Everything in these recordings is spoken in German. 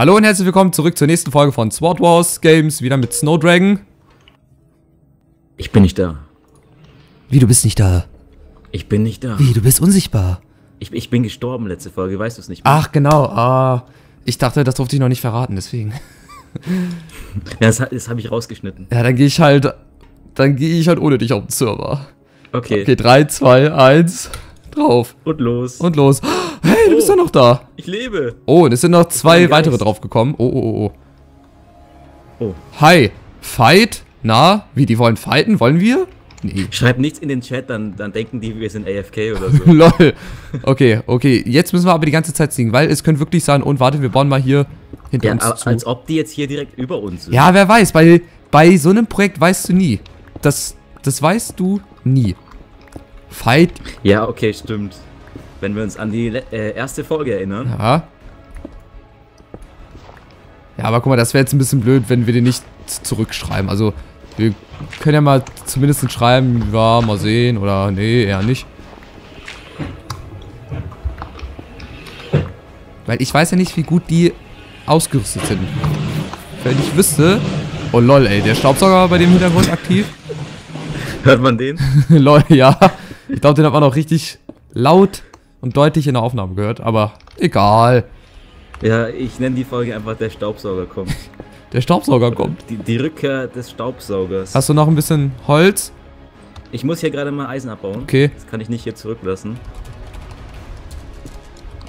Hallo und herzlich willkommen zurück zur nächsten Folge von SwordWars Games, wieder mit SnowDragon. Ich bin nicht da. Wie, du bist nicht da? Ich bin nicht da. Wie, du bist unsichtbar? Ich bin gestorben letzte Folge, weißt du es nicht mehr? Ach genau, ich dachte, das durfte ich noch nicht verraten, deswegen. Ja, das habe ich rausgeschnitten. Ja, dann gehe ich halt ohne dich auf den Server. Okay. Okay, 3, 2, 1, drauf. Und los. Und los. Hey, du bist ja noch da. Ich lebe. Oh, und es sind noch zwei weitere draufgekommen. Oh. Hi. Fight? Na? Wie, die wollen fighten? Wollen wir? Nee. Schreib nichts in den Chat, dann denken die, wir sind AFK oder so. Lol. Okay. Jetzt müssen wir aber die ganze Zeit singen, weil es könnte wirklich sein, und warte, wir bauen mal hier hinter uns zu. Als ob die jetzt hier direkt über uns sind. Ja, wer weiß, weil bei so einem Projekt weißt du nie. Das weißt du nie. Fight. Ja, okay, stimmt. Wenn wir uns an die erste Folge erinnern. Ja. Ja, aber guck mal, das wäre jetzt ein bisschen blöd, wenn wir den nicht zurückschreiben. Also, wir können ja mal zumindest schreiben, ja, mal sehen oder nee, eher nicht. Weil ich weiß ja nicht, wie gut die ausgerüstet sind. Wenn ich wüsste... Oh lol, ey, der Staubsauger war bei dem Hintergrund aktiv. Hört man den? Lol, ja. Ich glaube, den hat man auch richtig laut und deutlich in der Aufnahme gehört, aber egal. Ja, ich nenne die Folge einfach der Staubsauger kommt. Der Staubsauger kommt? Die Rückkehr des Staubsaugers. Hast du noch ein bisschen Holz? Ich muss hier gerade mal Eisen abbauen. Okay. Das kann ich nicht hier zurücklassen.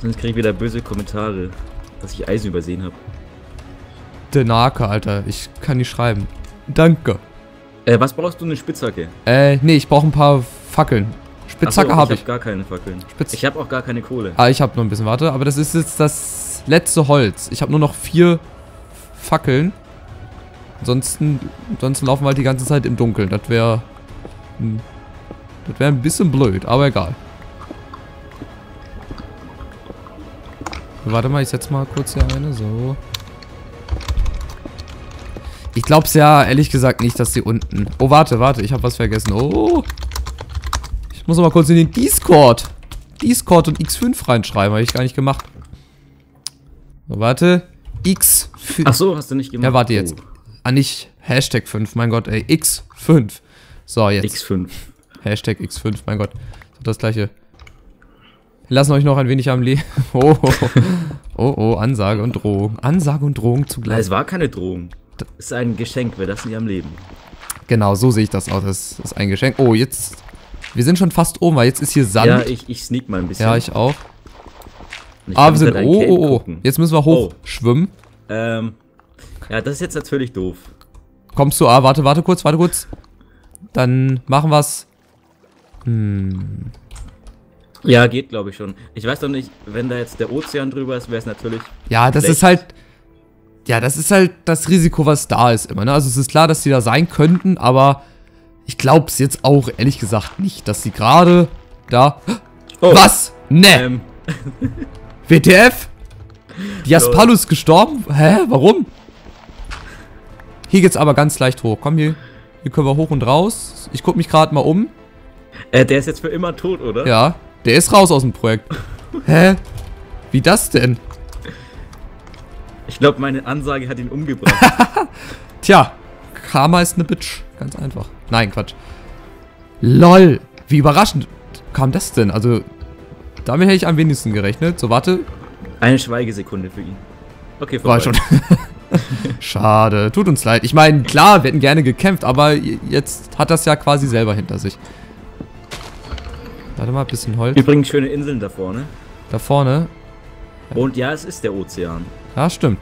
Sonst kriege ich wieder böse Kommentare, dass ich Eisen übersehen habe. Der Nake, Alter. Ich kann nicht schreiben. Danke. Was brauchst du? Eine Spitzhacke? Nee, ich brauche ein paar Fackeln. Spitzhacke habe ich. Ich habe gar keine Fackeln. Ich habe auch gar keine Kohle. Ah, ich habe noch ein bisschen. Warte, aber das ist jetzt das letzte Holz. Ich habe nur noch 4 Fackeln. Ansonsten laufen wir halt die ganze Zeit im Dunkeln. Das wäre ein bisschen blöd, aber egal. Warte mal, ich setze mal kurz hier eine. So. Ich glaub's ja, ehrlich gesagt nicht, dass die unten... Oh, warte, ich habe was vergessen. Oh. Ich muss mal kurz in den Discord und X5 reinschreiben, habe ich gar nicht gemacht. So, warte. X5. Ach so, hast du nicht gemacht. Ja, warte jetzt. Ah, nicht Hashtag 5, mein Gott, ey. X5. So, jetzt. X5. Hashtag X5, mein Gott. Das gleiche. Wir lassen euch noch ein wenig am Leben. Oh, Ansage und Drohung. Ansage und Drohung zugleich. Es war keine Drohung. Das ist ein Geschenk, wir lassen die am Leben. Genau, so sehe ich das aus. Das ist ein Geschenk. Oh, jetzt... Wir sind schon fast oben, weil jetzt ist hier Sand. Ja, ich sneak mal ein bisschen. Ja, ich auch. Wir sind... Oh. Jetzt müssen wir hochschwimmen. Ja, das ist jetzt natürlich doof. Kommst du... Ah, warte kurz. Dann machen wir's. Ja, geht, glaube ich, schon. Ich weiß doch nicht, wenn da jetzt der Ozean drüber ist, wäre es natürlich... Ja, das ist halt... Ja, das ist halt das Risiko, was da ist immer, ne? Also es ist klar, dass die da sein könnten, aber ich glaub's jetzt auch ehrlich gesagt nicht, dass die gerade da... Oh. Was? Ne! WTF? Diaspalus ist gestorben? Hä? Warum? Hier geht's aber ganz leicht hoch. Komm, hier können wir hoch und raus. Ich guck mich gerade mal um. Der ist jetzt für immer tot, oder? Ja, der ist raus aus dem Projekt. Hä? Wie das denn? Ich glaube, meine Ansage hat ihn umgebracht. Tja, Karma ist eine Bitch. Ganz einfach. Nein, Quatsch. LOL. Wie überraschend kam das denn? Also, damit hätte ich am wenigsten gerechnet. So, warte. Eine Schweigesekunde für ihn. Okay, vorbei. War schon. Schade. Tut uns leid. Ich meine, klar, wir hätten gerne gekämpft, aber jetzt hat das ja quasi selber hinter sich. Warte mal, ein bisschen Holz. Übrigens schöne Inseln da vorne. Da vorne? Und ja, es ist der Ozean. Ja, stimmt.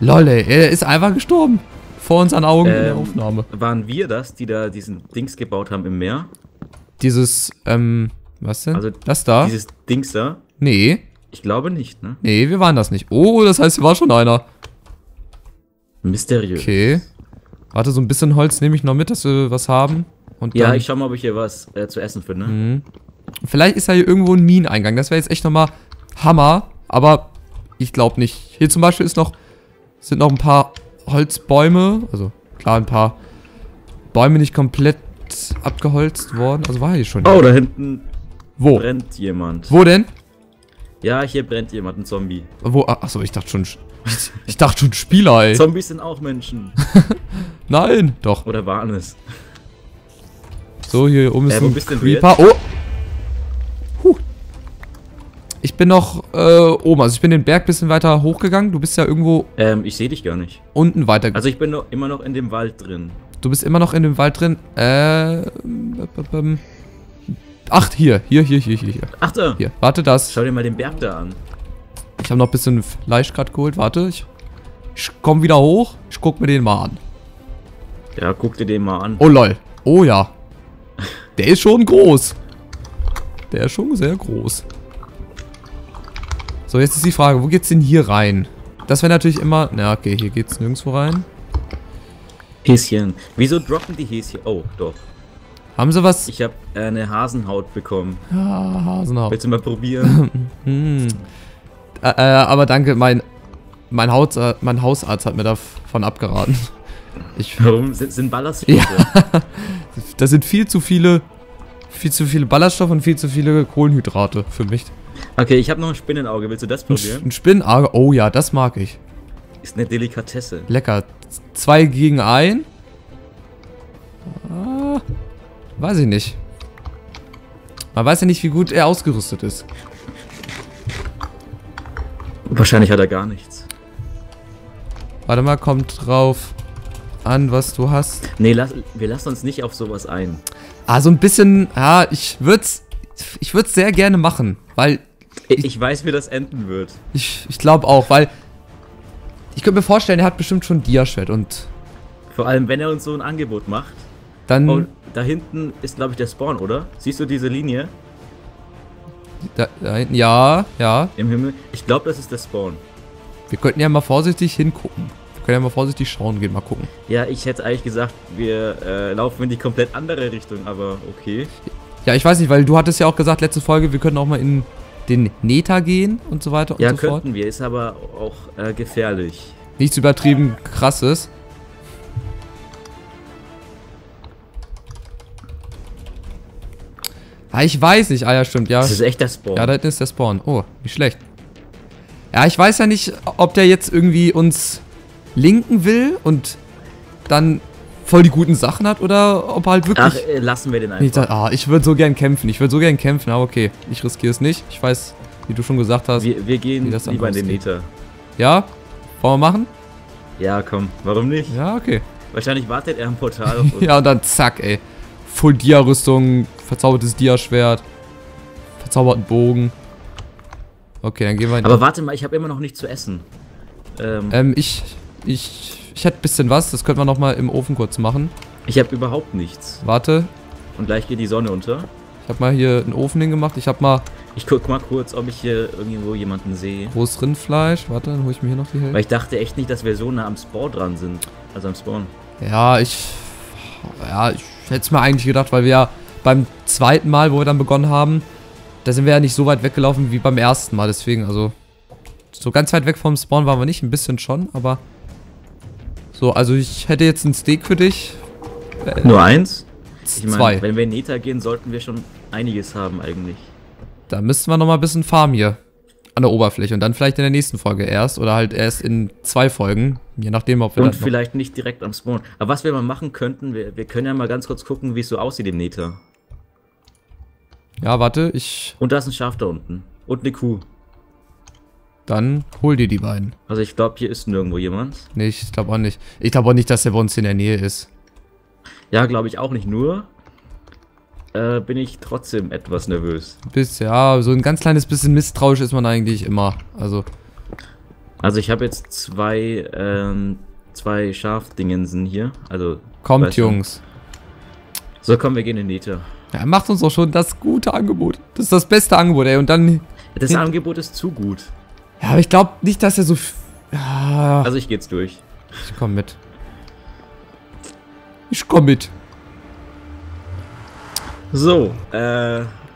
Lol, ey, er ist einfach gestorben. Vor uns an Augen in der Aufnahme. Waren wir das, die da diesen Dings gebaut haben im Meer? Dieses, was denn? Also das da? Dieses Dings da? Nee. Ich glaube nicht, ne? Nee, wir waren das nicht. Oh, das heißt, hier war schon einer. Mysteriös. Okay. Warte, so ein bisschen Holz nehme ich noch mit, dass wir was haben. Und ja, ich schau mal, ob ich hier was zu essen finde. Mhm. Vielleicht ist da hier irgendwo ein Mineneingang. Das wäre jetzt echt nochmal Hammer, aber... Ich glaube nicht. Hier zum Beispiel sind noch ein paar Holzbäume. Also klar, ein paar Bäume nicht komplett abgeholzt worden. Also war hier schon. Oh, da hinten brennt jemand. Wo denn? Ja, hier brennt jemand, ein Zombie. Wo? Achso, ich dachte schon. Ich dachte schon Spieler, ey. Zombies sind auch Menschen. Nein, doch. Oder waren es? So, hier oben ist ein Creeper. Oh! Ich bin noch oben, also ich bin den Berg ein bisschen weiter hochgegangen. Du bist ja irgendwo... ich sehe dich gar nicht. Unten weiter. Also ich bin noch, immer noch in dem Wald drin. Du bist immer noch in dem Wald drin? Ach, hier. Ach da. Hier, warte das. Schau dir mal den Berg da an. Ich habe noch ein bisschen Fleisch gerade geholt, warte. Ich komme wieder hoch, ich guck mir den mal an. Ja, guck dir den mal an. Oh lol, oh ja. Der ist schon groß. Der ist schon sehr groß. So, jetzt ist die Frage, wo geht's denn hier rein? Das wäre natürlich immer... Na, okay, hier geht's nirgendwo rein. Häschen. Wieso droppen die Häschen? Oh, doch. Haben sie was? Ich habe eine Hasenhaut bekommen. Ja, Hasenhaut. Willst du mal probieren? Aber danke, mein Hausarzt hat mir davon abgeraten. Warum? Sind Ballaststoffe? Ja, das sind viel zu viele Ballaststoffe und viel zu viele Kohlenhydrate für mich. Okay, ich habe noch ein Spinnenauge. Willst du das probieren? Ein Spinnenauge? Oh ja, das mag ich. Ist eine Delikatesse. Lecker. 2 gegen 1. Ah, weiß ich nicht. Man weiß ja nicht, wie gut er ausgerüstet ist. Wahrscheinlich hat er gar nichts. Warte mal, kommt drauf an, was du hast. Nee, wir lassen uns nicht auf sowas ein. Ah, so ein bisschen... Ja, ich würde es sehr gerne machen, weil... Ich weiß, wie das enden wird. Ich glaube auch, weil... Ich könnte mir vorstellen, er hat bestimmt schon Diaschwert und... Vor allem, wenn er uns so ein Angebot macht. Dann... Oh, da hinten ist, glaube ich, der Spawn, oder? Siehst du diese Linie? Da hinten, ja, ja. Im Himmel. Ich glaube, das ist der Spawn. Wir könnten ja mal vorsichtig hingucken. Wir können ja mal vorsichtig schauen, gehen mal gucken. Ja, ich hätte eigentlich gesagt, wir laufen in die komplett andere Richtung, aber okay. Ja, ich weiß nicht, weil du hattest ja auch gesagt, letzte Folge, wir können auch mal in den Nether gehen und so weiter und so fort. Ja, könnten wir, ist aber auch gefährlich. Nichts übertrieben Krasses. Ah, ich weiß nicht, ah ja, stimmt, ja. Das ist echt der Spawn. Ja, da hinten ist der Spawn. Oh, nicht schlecht. Ja, ich weiß ja nicht, ob der jetzt irgendwie uns linken will und dann... voll die guten Sachen hat oder ob halt wirklich... Ach, lassen wir den einfach. Ich würde so gern kämpfen, aber okay, ich riskiere es nicht. Ich weiß, wie du schon gesagt hast. Wir gehen das lieber in den Nether. Ja? Wollen wir machen? Ja, komm, warum nicht? Ja, okay. Wahrscheinlich wartet er am Portal auf uns. Ja, und dann zack, ey. Full Dia-Rüstung, verzaubertes Dia-Schwert, verzauberten Bogen. Okay, dann gehen wir in den... Aber warte mal, ich habe immer noch nichts zu essen. Ich hätte ein bisschen was, das könnten wir nochmal im Ofen kurz machen. Ich habe überhaupt nichts. Warte. Und gleich geht die Sonne unter. Ich habe mal hier einen Ofen hingemacht, Ich guck mal kurz, ob ich hier irgendwo jemanden sehe. Großes Rindfleisch, warte, dann hole ich mir hier noch die Hälfte. Weil ich dachte echt nicht, dass wir so nah am Spawn dran sind. Also am Spawn. Ja, ich hätte es mir eigentlich gedacht, weil wir ja beim zweiten Mal, wo wir dann begonnen haben, da sind wir ja nicht so weit weggelaufen wie beim ersten Mal, deswegen, also... So ganz weit weg vom Spawn waren wir nicht, ein bisschen schon, aber... So, also ich hätte jetzt ein Steak für dich. Nur eins? Ich meine, wenn wir in Nether gehen, sollten wir schon einiges haben eigentlich. Da müssten wir noch mal ein bisschen farmen hier. An der Oberfläche. Und dann vielleicht in der nächsten Folge erst. Oder halt erst in 2 Folgen. Je nachdem, ob wir... Und vielleicht nicht direkt am Spawn. Aber was wir mal machen könnten, wir können ja mal ganz kurz gucken, wie es so aussieht im Nether. Ja, warte, Und da ist ein Schaf da unten. Und eine Kuh. Dann hol dir die beiden. Also ich glaube, hier ist nirgendwo jemand. Nee, ich glaube auch nicht. Ich glaube auch nicht, dass der bei uns in der Nähe ist. Ja, glaube ich auch nicht. Nur bin ich trotzdem etwas nervös. Ja, so ein ganz kleines bisschen misstrauisch ist man eigentlich immer. Also ich habe jetzt zwei Schafdingensen hier. Also kommt, Jungs. So, komm, wir gehen in die Nether. Ja, macht uns doch schon das gute Angebot. Das ist das beste Angebot, ey. Und dann... Das Angebot ist zu gut. Ja, aber ich glaube nicht, dass er so... Ah. Also ich gehe jetzt durch. Ich komm mit. So,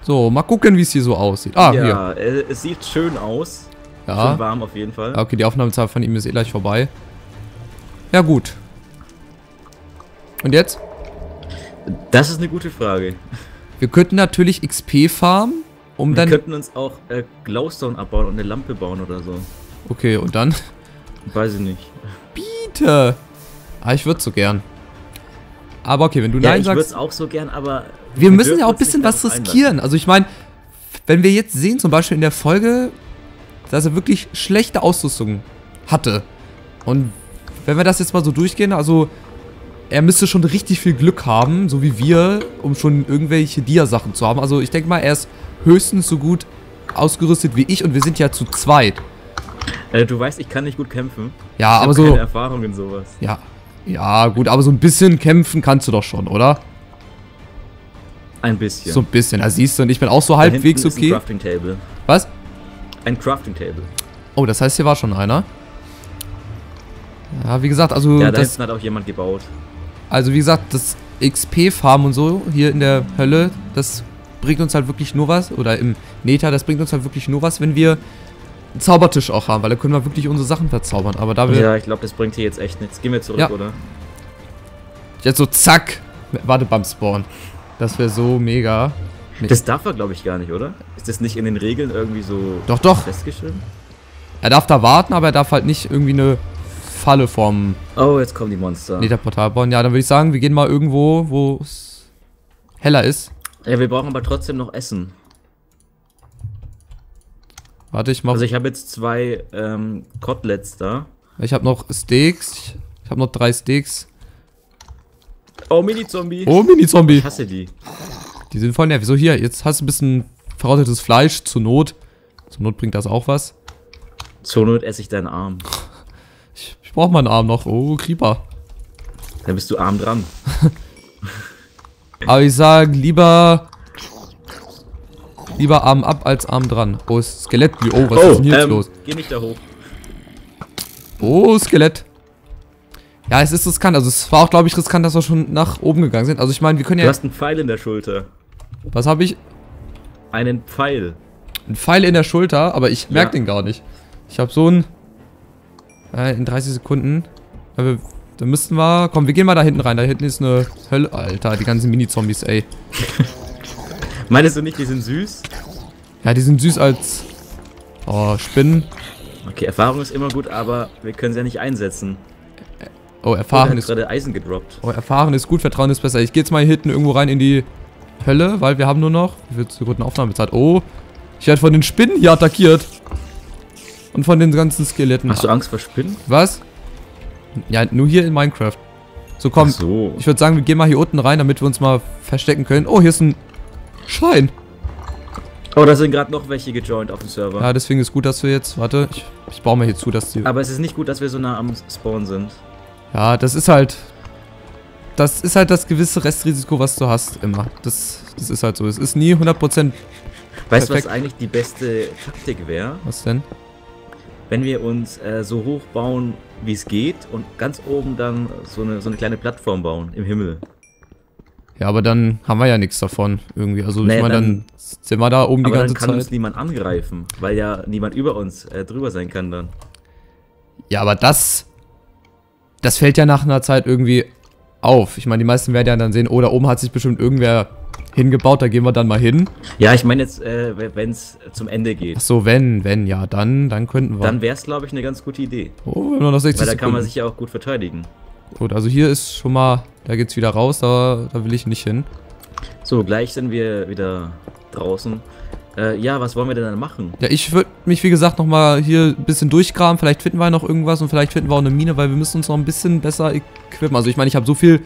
So, mal gucken, wie es hier so aussieht. Ah, ja, hier. Es sieht schön aus. Ja. Schön warm auf jeden Fall. Okay, die Aufnahmezeit von ihm ist eh gleich vorbei. Ja, gut. Und jetzt? Das ist eine gute Frage. Wir könnten natürlich XP farmen. um dann... Wir könnten uns auch Glowstone abbauen und eine Lampe bauen oder so. Okay, und dann? Weiß ich nicht. Biete! Ah, ich würde so gern. Aber okay, wenn du Nein sagst... ich würde es auch so gern, aber... Wir müssen ja auch ein bisschen was riskieren. Also ich meine, wenn wir jetzt sehen, zum Beispiel in der Folge, dass er wirklich schlechte Ausrüstung hatte. Und wenn wir das jetzt mal so durchgehen, also... Er müsste schon richtig viel Glück haben, so wie wir, um schon irgendwelche Dia-Sachen zu haben. Also ich denke mal, er ist höchstens so gut ausgerüstet wie ich und wir sind ja zu zweit. Du weißt, ich kann nicht gut kämpfen. Ja, ich aber so... keine Erfahrung in sowas. Ja, ja gut, aber so ein bisschen kämpfen kannst du doch schon, oder? Ein bisschen. So ein bisschen, da siehst du, und ich bin auch so halbwegs okay. Ein Crafting-Table. Was? Ein Crafting-Table. Oh, das heißt, hier war schon einer. Ja, wie gesagt, also... Ja, da hinten hat auch jemand gebaut. Also wie gesagt, das XP-Farm und so hier in der Hölle, das bringt uns halt wirklich nur was. Oder im Nether, das bringt uns halt wirklich nur was, wenn wir einen Zaubertisch auch haben. Weil da können wir wirklich unsere Sachen verzaubern. Aber da wir... Ja, ich glaube, das bringt hier jetzt echt nichts. Gehen wir zurück, ja. Oder? Jetzt so zack. Warte beim Spawn. Das wäre so mega. Nee. Das darf er, glaube ich, gar nicht, oder? Ist das nicht in den Regeln irgendwie so festgeschrieben? Er darf da warten, aber er darf halt nicht irgendwie eine... Falle vom... Oh, jetzt kommen die Monster. Netherportal bauen. Ja, dann würde ich sagen, wir gehen mal irgendwo, wo es heller ist. Ja, wir brauchen aber trotzdem noch Essen. Warte, ich mach... Also ich habe jetzt 2 Koteletts da. Ich habe noch Steaks. Ich habe noch 3 Steaks. Oh, Mini-Zombie. Oh, Mini-Zombie. Ich hasse die. Die sind voll nervig. So, hier, jetzt hast du ein bisschen verrottetes Fleisch, zur Not. Zur Not bringt das auch was. Zur Not esse ich deinen Arm. Ich brauche meinen Arm noch. Oh, Creeper. Da bist du arm dran. Aber ich sage lieber Arm ab als Arm dran. Oh, Skelett. Oh, was ist denn hier jetzt los? Geh nicht da hoch. Oh, Skelett. Ja, es ist riskant. Also es war auch, glaube ich, riskant, dass wir schon nach oben gegangen sind. Also ich meine, wir können ja... Du hast einen Pfeil in der Schulter. Was habe ich? Einen Pfeil. Ein Pfeil in der Schulter, aber ich merke den gar nicht. Ich habe so einen... In 30 Sekunden. Da müssten wir... Komm, wir gehen mal da hinten rein. Da hinten ist eine Hölle... Alter, die ganzen Mini-Zombies, ey. Meinst du nicht, die sind süß? Ja, die sind süß als... Oh, Spinnen. Okay, Erfahrung ist immer gut, aber wir können sie ja nicht einsetzen. Oh, Erfahren ist... gerade Eisen gedroppt. Oh, Erfahren ist gut, Vertrauen ist besser. Ich gehe jetzt mal hinten irgendwo rein in die Hölle, weil wir haben nur noch... Wie viel zur guten Aufnahmezeit? Oh, ich werde von den Spinnen hier attackiert. Und von den ganzen Skeletten. Hast du Angst vor Spinnen? Was? Ja, nur hier in Minecraft. So, komm. Ach so. Ich würde sagen, wir gehen mal hier unten rein, damit wir uns mal verstecken können. Oh, hier ist ein Schrein. Oh, da sind gerade noch welche gejoint auf dem Server. Ja, deswegen ist gut, dass wir jetzt... Warte, ich baue mir hier zu, dass die... Aber es ist nicht gut, dass wir so nah am Spawn sind. Ja, das ist halt... Das ist halt das gewisse Restrisiko, was du hast, immer. Das ist halt so. Es ist nie 100% Weißt du, was eigentlich die beste Taktik wäre? Was denn? Wenn wir uns so hoch bauen, wie es geht, und ganz oben dann so eine kleine Plattform bauen im Himmel. Ja, aber dann haben wir ja nichts davon irgendwie. Also naja, ich meine, dann sind wir da oben die ganze Zeit. Aber dann kann uns niemand angreifen, weil ja niemand über uns drüber sein kann dann. Ja, aber das fällt ja nach einer Zeit irgendwie auf. Ich meine, die meisten werden ja dann sehen, oh, da oben hat sich bestimmt irgendwer hingebaut, da gehen wir dann mal hin. Ja, ich meine jetzt, wenn es zum Ende geht. Ach so, wenn, ja, dann könnten wir. Dann wäre es, glaube ich, eine ganz gute Idee. Oh, wenn man noch 60 Sekunden. Weil da kann man sich ja auch gut verteidigen. Gut, also hier ist schon mal, da geht's wieder raus, da will ich nicht hin. So, gleich sind wir wieder draußen. Ja, was wollen wir denn dann machen? Ja, ich würde mich, wie gesagt, nochmal hier ein bisschen durchgraben. Vielleicht finden wir noch irgendwas und vielleicht finden wir auch eine Mine, weil wir müssen uns noch ein bisschen besser equippen. Also ich meine, ich habe so viel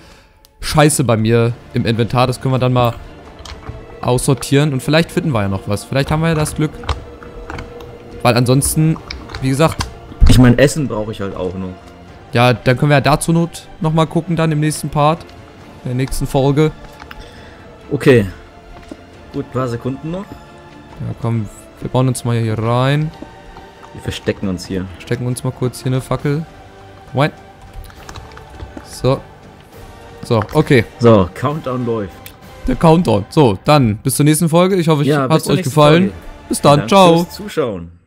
Scheiße bei mir im Inventar, das können wir dann mal aussortieren und vielleicht finden wir ja noch was. Vielleicht haben wir ja das Glück. Weil ansonsten, wie gesagt... Ich meine, Essen brauche ich halt auch noch. Ja, dann können wir ja dazu nochmal gucken dann im nächsten Part. In der nächsten Folge. Okay. Gut, ein paar Sekunden noch. Ja, komm, wir bauen uns mal hier rein. Wir verstecken uns hier. Stecken uns mal kurz hier eine Fackel. Rein. So. So, okay. So, Countdown läuft. Der Countdown. So, dann bis zur nächsten Folge. Ich hoffe, es hat euch gefallen. Bis dann, ciao. Danke fürs Zuschauen.